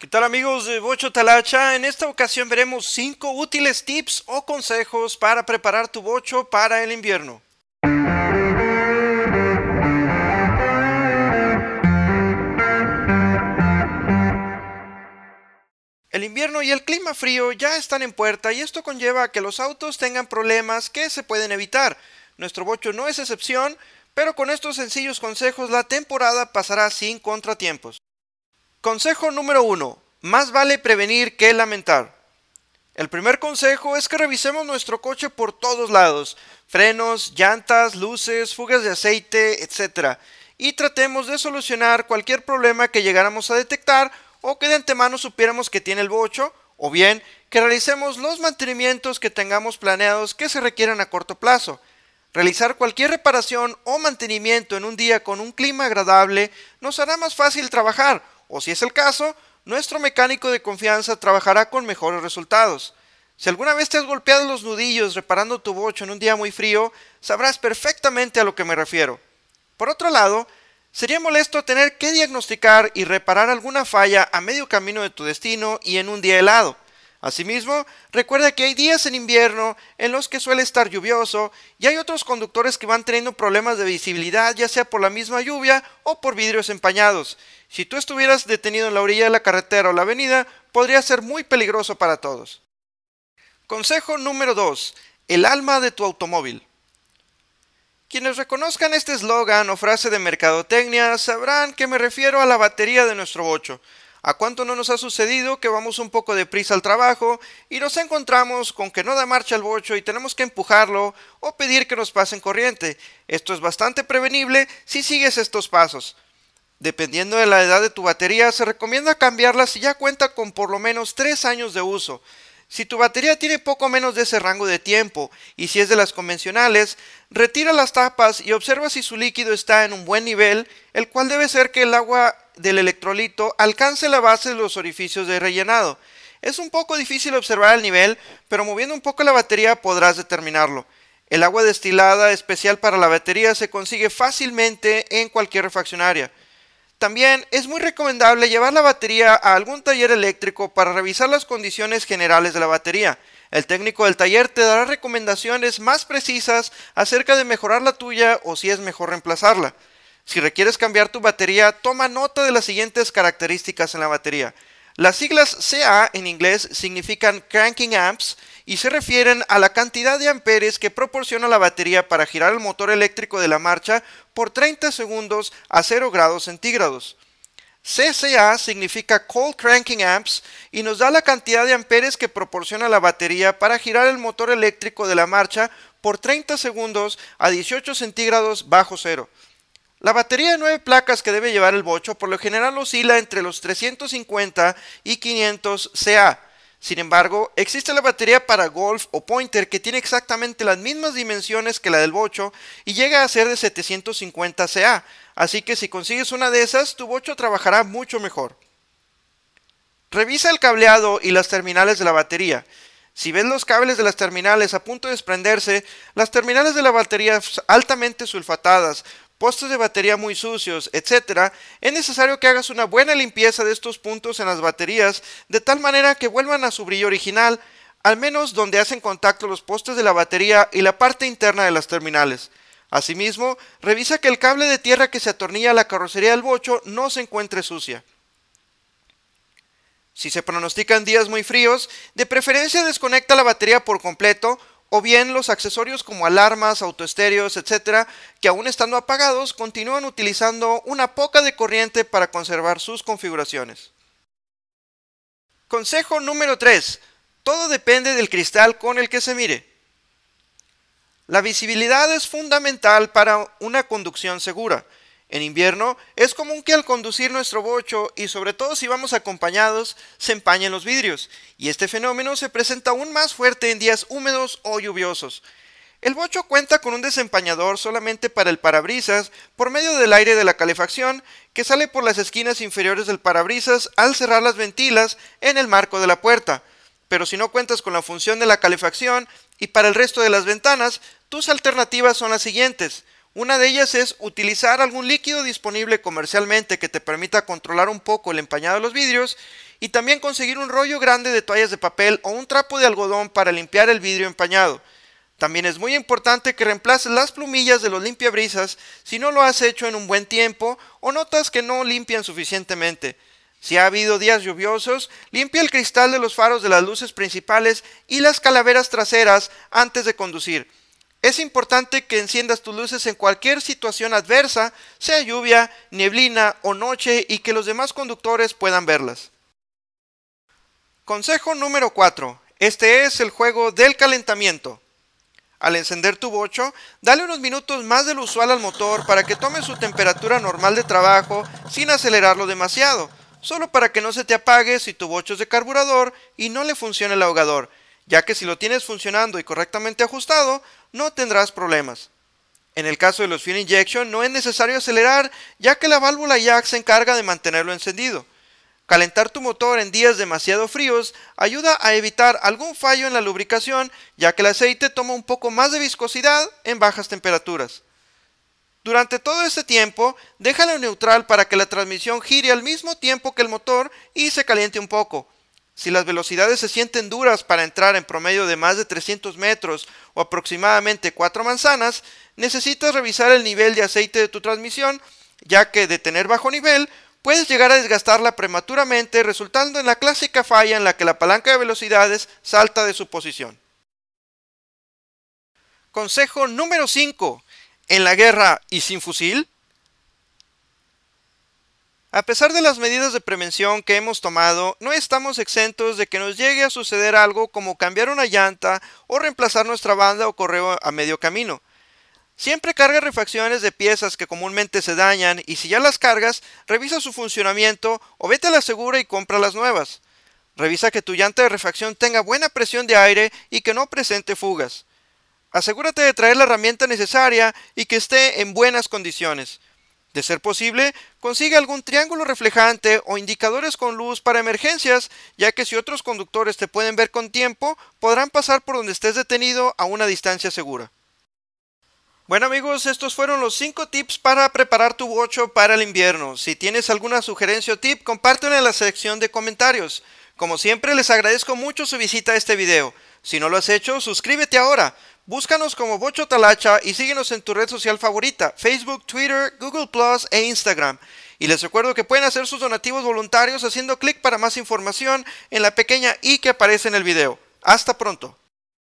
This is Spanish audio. ¿Qué tal amigos de Vocho Talacha? En esta ocasión veremos 5 útiles tips o consejos para preparar tu bocho para el invierno. El invierno y el clima frío ya están en puerta y esto conlleva a que los autos tengan problemas que se pueden evitar. Nuestro bocho no es excepción, pero con estos sencillos consejos la temporada pasará sin contratiempos. Consejo número 1. Más vale prevenir que lamentar. El primer consejo es que revisemos nuestro coche por todos lados. Frenos, llantas, luces, fugas de aceite, etc. Y tratemos de solucionar cualquier problema que llegáramos a detectar o que de antemano supiéramos que tiene el bocho, o bien que realicemos los mantenimientos que tengamos planeados que se requieran a corto plazo. Realizar cualquier reparación o mantenimiento en un día con un clima agradable nos hará más fácil trabajar. O si es el caso, nuestro mecánico de confianza trabajará con mejores resultados. Si alguna vez te has golpeado los nudillos reparando tu bocho en un día muy frío, sabrás perfectamente a lo que me refiero. Por otro lado, sería molesto tener que diagnosticar y reparar alguna falla a medio camino de tu destino y en un día helado. Asimismo, recuerda que hay días en invierno en los que suele estar lluvioso y hay otros conductores que van teniendo problemas de visibilidad, ya sea por la misma lluvia o por vidrios empañados. Si tú estuvieras detenido en la orilla de la carretera o la avenida, podría ser muy peligroso para todos. Consejo número 2. El alma de tu automóvil. Quienes reconozcan este eslogan o frase de mercadotecnia sabrán que me refiero a la batería de nuestro bocho. ¿A cuánto no nos ha sucedido que vamos un poco deprisa al trabajo y nos encontramos con que no da marcha el bocho y tenemos que empujarlo o pedir que nos pasen corriente? Esto es bastante prevenible si sigues estos pasos. Dependiendo de la edad de tu batería, se recomienda cambiarla si ya cuenta con por lo menos 3 años de uso. Si tu batería tiene poco menos de ese rango de tiempo y si es de las convencionales, retira las tapas y observa si su líquido está en un buen nivel, el cual debe ser que el agua del electrolito alcance la base de los orificios de rellenado. Es un poco difícil observar el nivel, pero moviendo un poco la batería podrás determinarlo. El agua destilada especial para la batería se consigue fácilmente en cualquier refaccionaria. También es muy recomendable llevar la batería a algún taller eléctrico para revisar las condiciones generales de la batería. El técnico del taller te dará recomendaciones más precisas acerca de mejorar la tuya o si es mejor reemplazarla. Si requieres cambiar tu batería, toma nota de las siguientes características en la batería. Las siglas CA en inglés significan cranking amps y se refieren a la cantidad de amperes que proporciona la batería para girar el motor eléctrico de la marcha por 30 segundos a 0 grados centígrados. CCA significa cold cranking amps y nos da la cantidad de amperes que proporciona la batería para girar el motor eléctrico de la marcha por 30 segundos a 18 centígrados bajo cero. La batería de 9 placas que debe llevar el bocho por lo general oscila entre los 350 y 500 CA. Sin embargo, existe la batería para Golf o Pointer que tiene exactamente las mismas dimensiones que la del bocho y llega a ser de 750 CA. Así que si consigues una de esas, tu bocho trabajará mucho mejor. Revisa el cableado y las terminales de la batería. Si ves los cables de las terminales a punto de desprenderse, las terminales de la batería altamente sulfatadas, postes de batería muy sucios, etc., es necesario que hagas una buena limpieza de estos puntos en las baterías de tal manera que vuelvan a su brillo original, al menos donde hacen contacto los postes de la batería y la parte interna de las terminales. Asimismo, revisa que el cable de tierra que se atornilla a la carrocería del bocho no se encuentre sucia. Si se pronostican días muy fríos, de preferencia desconecta la batería por completo o bien los accesorios como alarmas, autoestéreos, etc., que aún estando apagados continúan utilizando una poca de corriente para conservar sus configuraciones. Consejo número 3. Todo depende del cristal con el que se mire. La visibilidad es fundamental para una conducción segura. En invierno es común que al conducir nuestro bocho y sobre todo si vamos acompañados se empañen los vidrios y este fenómeno se presenta aún más fuerte en días húmedos o lluviosos. El bocho cuenta con un desempañador solamente para el parabrisas por medio del aire de la calefacción que sale por las esquinas inferiores del parabrisas al cerrar las ventilas en el marco de la puerta. Pero si no cuentas con la función de la calefacción y para el resto de las ventanas, tus alternativas son las siguientes. Una de ellas es utilizar algún líquido disponible comercialmente que te permita controlar un poco el empañado de los vidrios y también conseguir un rollo grande de toallas de papel o un trapo de algodón para limpiar el vidrio empañado. También es muy importante que reemplaces las plumillas de los limpiabrisas si no lo has hecho en un buen tiempo o notas que no limpian suficientemente. Si ha habido días lluviosos, limpia el cristal de los faros de las luces principales y las calaveras traseras antes de conducir. Es importante que enciendas tus luces en cualquier situación adversa, sea lluvia, neblina o noche, y que los demás conductores puedan verlas. Consejo número 4. Este es el juego del calentamiento. Al encender tu bocho, dale unos minutos más de lo usual al motor para que tome su temperatura normal de trabajo sin acelerarlo demasiado, solo para que no se te apague si tu bocho es de carburador y no le funciona el ahogador, ya que si lo tienes funcionando y correctamente ajustado, no tendrás problemas. En el caso de los Fuel Injection no es necesario acelerar, ya que la válvula IAC se encarga de mantenerlo encendido. Calentar tu motor en días demasiado fríos ayuda a evitar algún fallo en la lubricación, ya que el aceite toma un poco más de viscosidad en bajas temperaturas. Durante todo este tiempo, déjalo neutral para que la transmisión gire al mismo tiempo que el motor y se caliente un poco. Si las velocidades se sienten duras para entrar en promedio de más de 300 metros o aproximadamente 4 manzanas, necesitas revisar el nivel de aceite de tu transmisión, ya que de tener bajo nivel, puedes llegar a desgastarla prematuramente, resultando en la clásica falla en la que la palanca de velocidades salta de su posición. Consejo número 5. ¿En la guerra y sin fusil? A pesar de las medidas de prevención que hemos tomado, no estamos exentos de que nos llegue a suceder algo como cambiar una llanta o reemplazar nuestra banda o correo a medio camino. Siempre carga refacciones de piezas que comúnmente se dañan, y si ya las cargas, revisa su funcionamiento o vete a la segura y compra las nuevas. Revisa que tu llanta de refacción tenga buena presión de aire y que no presente fugas. Asegúrate de traer la herramienta necesaria y que esté en buenas condiciones. De ser posible, consigue algún triángulo reflejante o indicadores con luz para emergencias, ya que si otros conductores te pueden ver con tiempo, podrán pasar por donde estés detenido a una distancia segura. Bueno amigos, estos fueron los 5 tips para preparar tu bocho para el invierno. Si tienes alguna sugerencia o tip, compártelo en la sección de comentarios. Como siempre, les agradezco mucho su visita a este video. Si no lo has hecho, suscríbete ahora. Búscanos como Vocho Talacha y síguenos en tu red social favorita, Facebook, Twitter, Google Plus e Instagram. Y les recuerdo que pueden hacer sus donativos voluntarios haciendo clic para más información en la pequeña i que aparece en el video. Hasta pronto.